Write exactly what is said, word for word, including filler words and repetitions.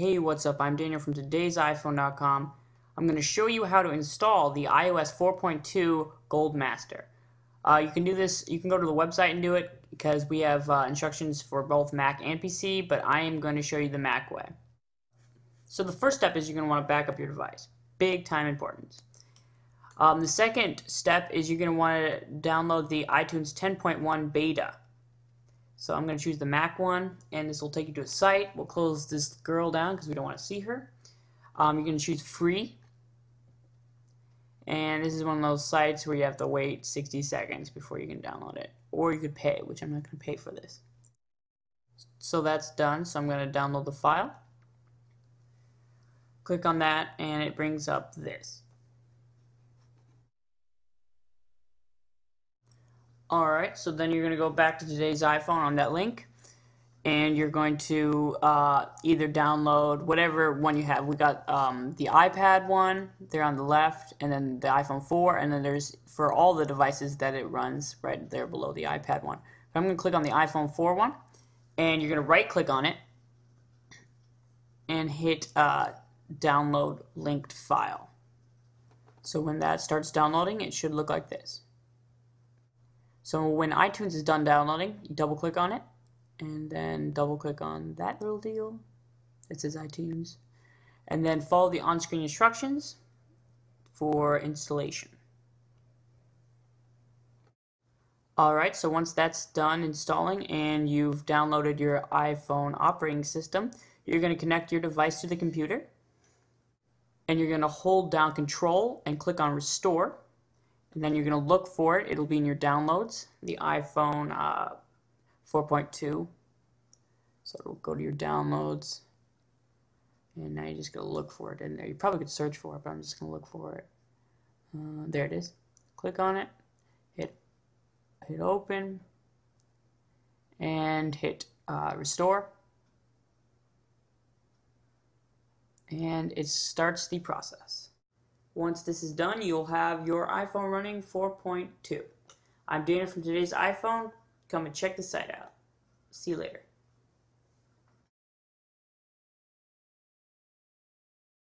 Hey, what's up? I'm Daniel from today's iphone dot com. I'm going to show you how to install the i O S four point two Gold Master. Uh, you can do this, you can go to the website and do it because we have uh, instructions for both Mac and P C, but I am going to show you the Mac way. So the first step is you're going to want to back up your device. Big time importance. Um, the second step is you're going to want to download the iTunes ten point one beta. So I'm going to choose the Mac one, and this will take you to a site. We'll close this girl down because we don't want to see her. Um, you're going to choose free, and this is one of those sites where you have to wait sixty seconds before you can download it, or you could pay, which I'm not going to pay for this. So that's done, so I'm going to download the file. Click on that, and it brings up this. Alright, so then you're going to go back to Today's iPhone on that link, and you're going to uh, either download whatever one you have. We got um, the iPad one there on the left, and then the iPhone four, and then there's for all the devices that it runs right there below the iPad one. But I'm going to click on the iPhone four one, and you're going to right click on it and hit uh, download linked file. So when that starts downloading, it should look like this. So when iTunes is done downloading, you double click on it, and then double click on that little deal that says iTunes, and then follow the on-screen instructions for installation. Alright, so once that's done installing and you've downloaded your iPhone operating system, you're going to connect your device to the computer, and you're going to hold down Control and click on Restore. And then you're going to look for it. It'll be in your downloads, the iPhone uh, four point two. So it'll go to your downloads. And now you're just going to look for it in there. You probably could search for it, but I'm just going to look for it. Uh, there it is. Click on it. Hit, hit open. And hit uh, restore. And it starts the process. Once this is done, you'll have your iPhone running four point two. I'm Dana from Today's iPhone. Come and check the site out. See you later.